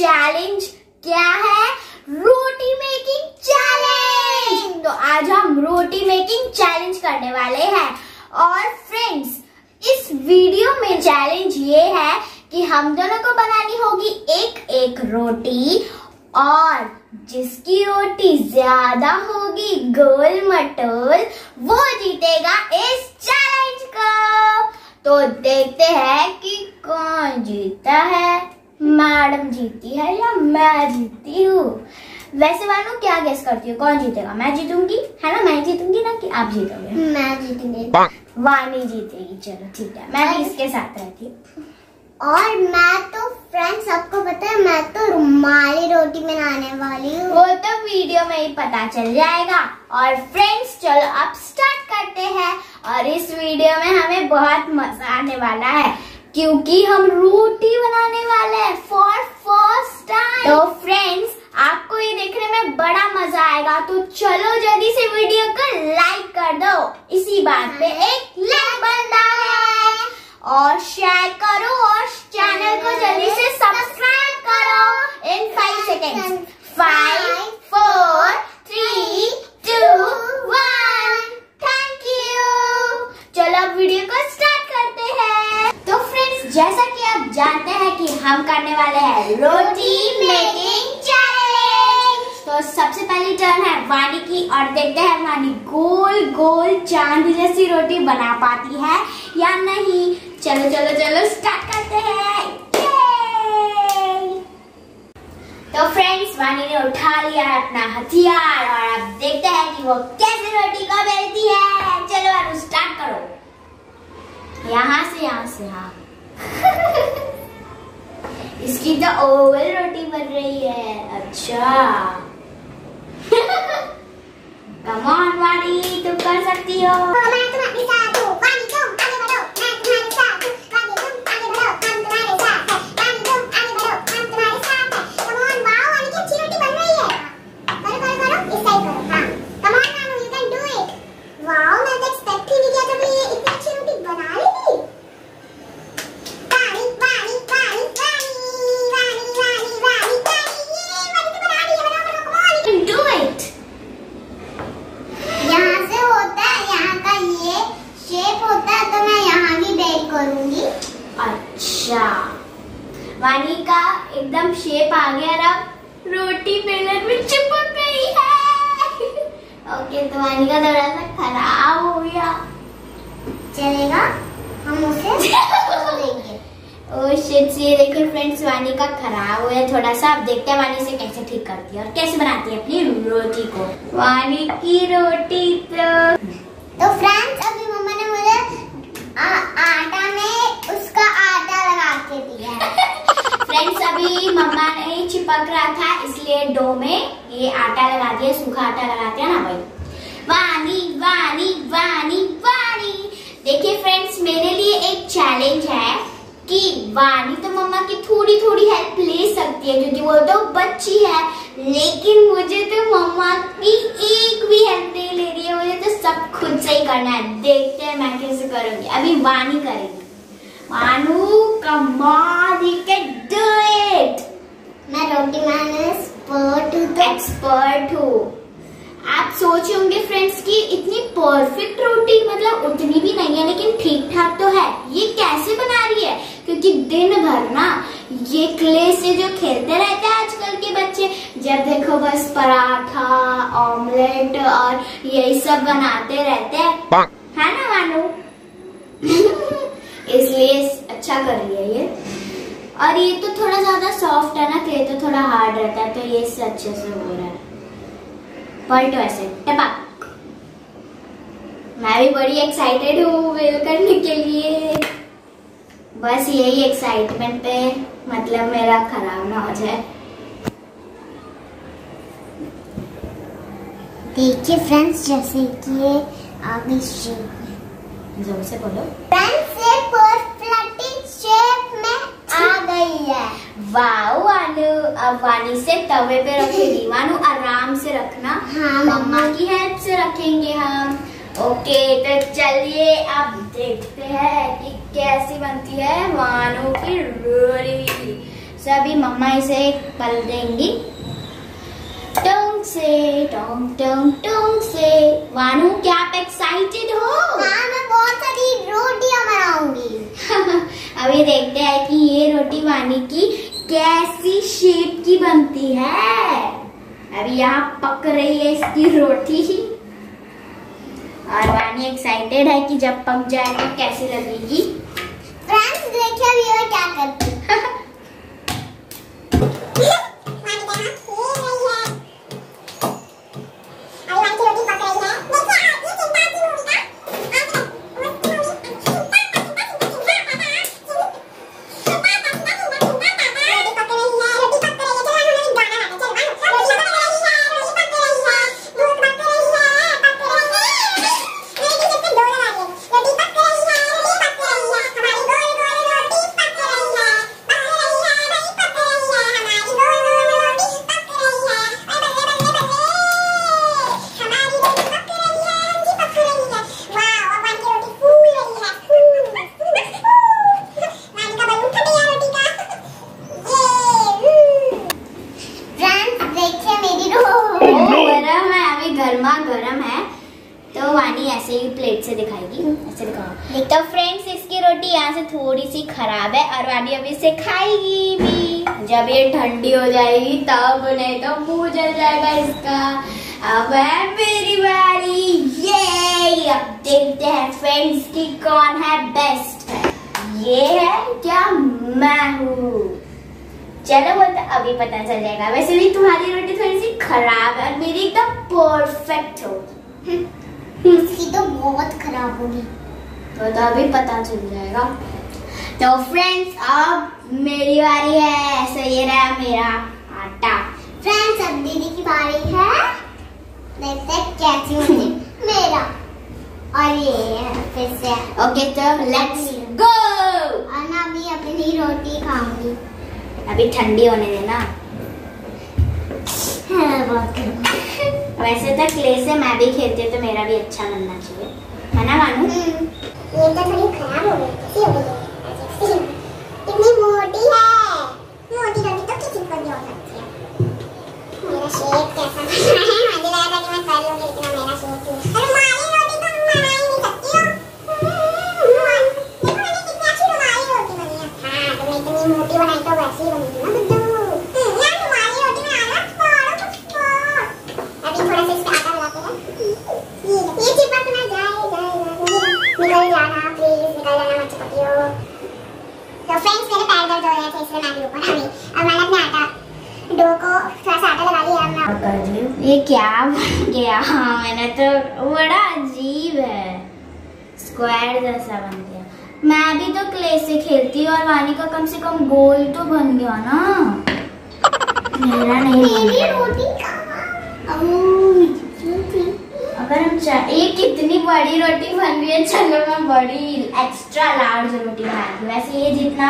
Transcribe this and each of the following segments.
Challenge क्या है? रोटी मेकिंग चैलेंज। तो आज हम रोटी मेकिंग चैलेंज करने वाले हैं। और फ्रेंड्स, इस वीडियो में चैलेंज ये है कि हम दोनों को बनानी होगी एक रोटी, और जिसकी रोटी ज्यादा होगी गोल मटोल वो जीतेगा इस चैलेंज को। तो देखते हैं कि कौन जीता है। मैडम जीती है या मैं जीती हूँ? वैसे मानो क्या गेस करती हूँ कौन जीतेगा? मैं जीतूंगी, है ना? मैं जीतूंगी ना कि आप जीतोगे? मैं जीतूंगी। वाणी जीतेगी। चलो ठीक है, मैं भी इसके साथ रहती हूँ। और मैं तो फ्रेंड्स, आपको पता है मैं तो रुमाली रोटी बनाने वाली हूँ। वो तो वीडियो में ही पता चल जाएगा। और फ्रेंड्स चलो अब स्टार्ट करते हैं। और इस वीडियो में हमें बहुत मजा आने वाला है क्योंकि हम रोटी बनाने वाले हैं फॉर फर्स्ट टाइम। तो फ्रेंड्स आपको ये देखने में बड़ा मजा आएगा। तो चलो जल्दी से वीडियो को लाइक कर दो, इसी बात पे एक लाइक बनता है, और शेयर करो, और चैनल को जल्दी से सब्सक्राइब करो। In 5 second, 5, 4, 3, 2, 1। Thank you. चलो अब वीडियो को स्टार्ट करते हैं। तो फ्रेंड्स जैसा कि आप जानते हैं कि हम करने वाले हैं रोटी मेकिंग चैलेंज। तो सबसे पहली टर्न है वाणी की, और देखते हैं वाणी गोल गोल चांद जैसी रोटी बना पाती है या नहीं। चलो चलो चलो स्टार्ट करते हैं। तो फ्रेंड्स वाणी ने उठा लिया अपना हथियार, और अब देखते हैं कि वो कैसे रोटी को बेलती है। चलो वाणी स्टार्ट करो, यहाँ से हाँ। इसकी तो ओवल रोटी बन रही है। अच्छा कम ऑन वाणी, तुम कर सकती हो। मैं तुम्हारे साथ हूँ। वाणी का एकदम शेप आ गया और अब रोटी बेलन में चिपक गई है। ओके, तो वाणी का थोड़ा सा खराब हो गया। चलेगा, हम उसे देंगे। ओह शिट, ये देखो फ्रेंड्स वाणी का खराब हुआ है थोड़ा सा। अब देखते हैं वाणी से कैसे ठीक करती है और कैसे बनाती है अपनी रोटी को। वाणी की रोटी तो फ्रेंड्स अभी मम्मा ने मुझे आटा में उसका आटा लगा के दिया है। फ्रेंड्स अभी मम्मा ने चिपक रहा था इसलिए डो में ये आटा लगा दिया, सूखा आटा लगाते हैं ना भाई। वाणी वाणी वाणी वाणी, देखिए फ्रेंड्स मेरे लिए एक चैलेंज है कि वाणी तो मम्मा की थोड़ी थोड़ी हेल्प ले सकती है क्योंकि वो तो बच्ची है, लेकिन मुझे तो मम्मा की एक भी हेल्प नहीं ले रही है। मुझे तो सब खुद से ही करना है। देखते हैं मैं कैसे करूँगी। अभी वाणी करेगी। Manu come on, you can do it. मैं रोटी बनाने एक्सपर्ट हूँ। आप सोचे होंगे फ्रेंड्स कि इतनी परफेक्ट रोटी, मतलब उतनी भी नहीं है लेकिन ठीक ठाक तो है, ये कैसे बना रही है? क्योंकि दिन भर ना ये क्ले से जो खेलते रहते हैं आजकल के बच्चे, जब देखो बस पराठा, ऑमलेट और यही सब बनाते रहते हैं, है ना मानू? इसलिए अच्छा कर रही है ये। और ये तो थोड़ा ज्यादा सॉफ्ट है ना, क्ले तो थोड़ा हार्ड रहता है, तो ये इससे अच्छे से हो रहा है। पलटो ऐसे टपक। मैं भी बड़ी एक्साइटेड हूँ वेल करने के लिए। बस यही एक्साइटमेंट पे, मतलब मेरा खराब ना हो जाए। देखिए फ्रेंड्स जैसे कि ये आगे शेप में, जोर से बोलो फ्रेंड्स, शेप में आ गई है। वाओ वानू, अब वाणी से तवे पे रखेगी। वानू आराम से रखना, हाँ मम्मा की हेल्प से रखेंगे हम। ओके, तो चलिए अब देखते हैं कि कैसी बनती है वानू की रोटी। सभी मम्मा इसे पल देंगी। टोंग से वानू, क्या आप एक्साइटेड हो? हाँ, मैं बहुत सारी रोटियां बनाऊंगी। अभी देखते हैं कि ये रोटी वानी की कैसी शेप की बनती है। अभी यहाँ पक रही है इसकी रोटी और वानी एक्साइटेड है कि जब पक जाए तो कैसी लगेगी। फ्रेंड्स देखिए अभी वो क्या करती है। प्लेट से दिखाएगी, ऐसे दिखाओ। तो फ्रेंड्स इसकी रोटी यहाँ से थोड़ी सी खराब है और वानी अभी इसे खाएगी भी। जब ये ठंडी हो जाएगी तब, नहीं तो मुंह जल जाएगा इसका। अब है मेरी बारी, ये अब देखते हैं फ्रेंड्स की कौन है बेस्ट है। ये है क्या? मैं हूँ। चलो वो तो अभी पता चल जाएगा। वैसे भी तुम्हारी रोटी थोड़ी सी खराब है और मेरी एकदम परफेक्ट हो। इसकी तो बहुत खराब होगी, तो अभी पता चल जाएगा। तो फ्रेंड्स अब मेरी बारी है। सो ये रहा मेरा आटा। फ्रेंड्स अब दीदी की बारी है। देखते कैसी होगी मेरा। और ये फिर से ओके, तो लेट्स गो। और मैं अभी अपनी रोटी खाऊंगी। अभी ठंडी होने देना। बहुत वैसे तो क्ले से मैं भी खेलती हूँ, तो मेरा भी अच्छा बनना चाहिए, है ना मानू? ये तो थोड़ी खराब हो गई, इतनी मोटी है। मोटी रोटी तो किसी को भी हो सकती है। मेरा शेप कैसा है? मुझे लगा था कि मैं कर लूँगी, लेकिन मेरा शेप नहीं। रुमाली रोटी तो हम बना ही नहीं सकती हो। देखो मैंने कितनी अच्छी रुमाली रोटी बनाई है। हाँ, तो मैं इतनी मोटी बनाई तो वैसे ही बनी थी ना। ये क्या बन गया? हाँ, मैंने तो बड़ा अजीब है, स्क्वायर जैसा बन गया। मैं भी तो क्ले से खेलती हूँ और वानी का कम से कम गोल तो बन गया ना। मेरा नहीं अगर हम चाहिए। कितनी बड़ी रोटी बन रही है। चलो मैं बड़ी एक्स्ट्रा लार्ज रोटी बनाती हूँ। वैसे ये जितना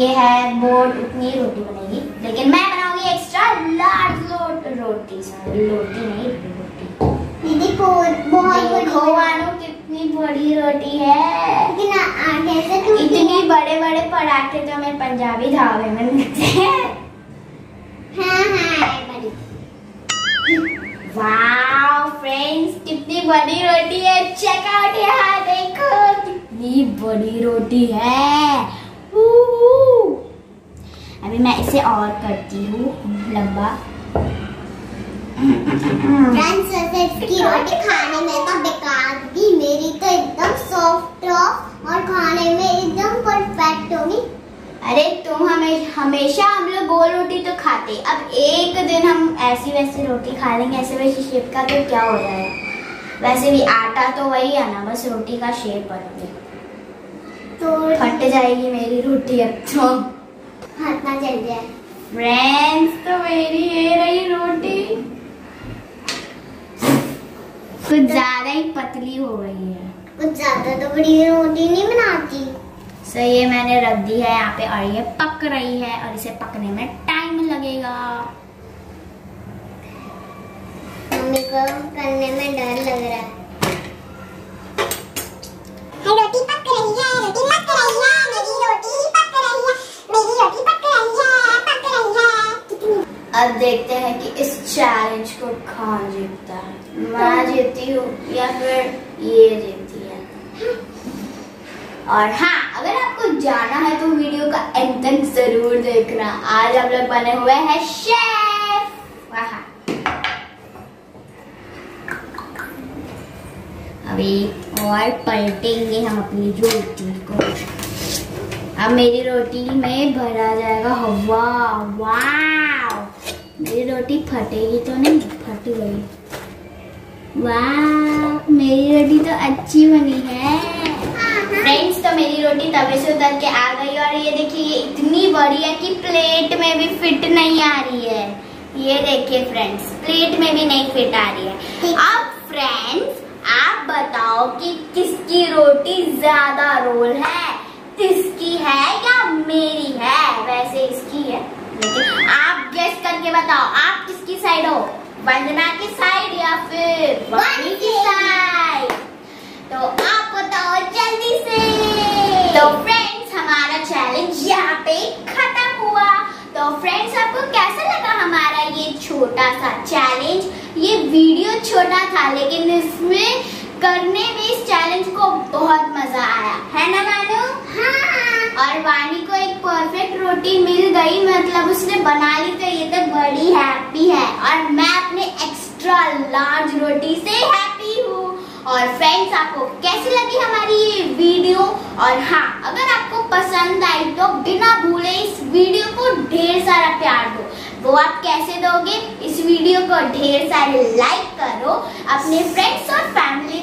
ये है बोर्ड उतनी रोटी बनेगी, लेकिन मैं बनाऊंगी एक्स्ट्रा लार्ज रोटी। दीदी कितनी बड़ी रोटी है। इतने बड़े बड़े पराठे तो हमें पंजाबी ढाबे में मिलते हैं। वाओ फ्रेंड्स, कितनी बड़ी रोटी है। चेक आउट, यहाँ देखो कितनी बड़ी रोटी है। अभी मैं इसे और करती हूँ लंबा। फ्रेंड्स इसकी रोटी खाने में तो बेकार थी, मेरी तो एकदम सॉफ्ट और खाने में एकदम परफेक्ट होगी। अरे तुम हमेशा हम लोग गोल रोटी तो खाते, अब एक दिन हम ऐसी वैसी रोटी खा लेंगे, ऐसे वैसी शेप का, तो क्या हो जाएगा। वैसे भी आटा तो वही है ना, बस रोटी का शेप बदलेगा। तो फट जाएगी मेरी रोटी अब तो। हाथना चल जाए। फ्रेंड्स तो मेरी ये रही रोटी, कुछ ज्यादा ही पतली हो गई है। कुछ ज्यादा तो बड़ी रोटी नहीं बनाती। सो ये मैंने रख दी है यहाँ पे और ये पक रही है और इसे पकने में टाइम लगेगा। मम्मी को करने में डर लग रहा है। रोटी पक रही है, मेरी रोटी पक रही है, मेरी रोटी पक रही है। और हाँ, अगर आपको जाना है तो वीडियो का अंत तक जरूर देखना। आज आप लोग बने हुए हैं शेफ। वाह, अभी और पलटेंगे हम अपनी रोटी को। अब मेरी रोटी में भरा जाएगा हवा। वाह, मेरी रोटी फटेगी तो नहीं? फट गई। वाह, मेरी रोटी तो अच्छी बनी है फ्रेंड्स। तो मेरी रोटी तवे से उतर के आ गई और ये देखिए, ये इतनी बड़ी है कि प्लेट में भी फिट नहीं आ रही है। ये देखिए फ्रेंड्स, प्लेट में भी नहीं फिट आ रही है। अब फ्रेंड्स, आप बताओ कि किसकी रोटी ज्यादा रोल है, किसकी है या मेरी है? वैसे इसकी है, लेकिन आप गेस करके बताओ आप किसकी साइड हो, वंदना की साइड या फिर बबली की साइड? तो आप बताओ जल्दी से। तो फ्रेंड्स, हमारा चैलेंज यहाँ पे खत्म हुआ। तो फ्रेंड्स, आपको कैसा लगा हमारा ये छोटा सा चैलेंज? ये वीडियो छोटा था, लेकिन इसमें करने में इस चैलेंज को बहुत मजा आया है ना वानू? हाँ। और वानी को एक परफेक्ट रोटी मिल गई, मतलब उसने बना ली, तो ये तो बड़ी हैप्पी है। और मैं अपने एक्स्ट्रा लार्ज रोटी से हैप्पी हूँ। और फ्रेंड्स, आपको कैसी लगी हमारी ये वीडियो? और हाँ, अगर आपको पसंद आई तो बिना भूले इस वीडियो को ढेर सारा प्यार दो। वो आप कैसे दोगे? इस वीडियो को ढेर सारे लाइक करो, अपने फ्रेंड्स और फैमिली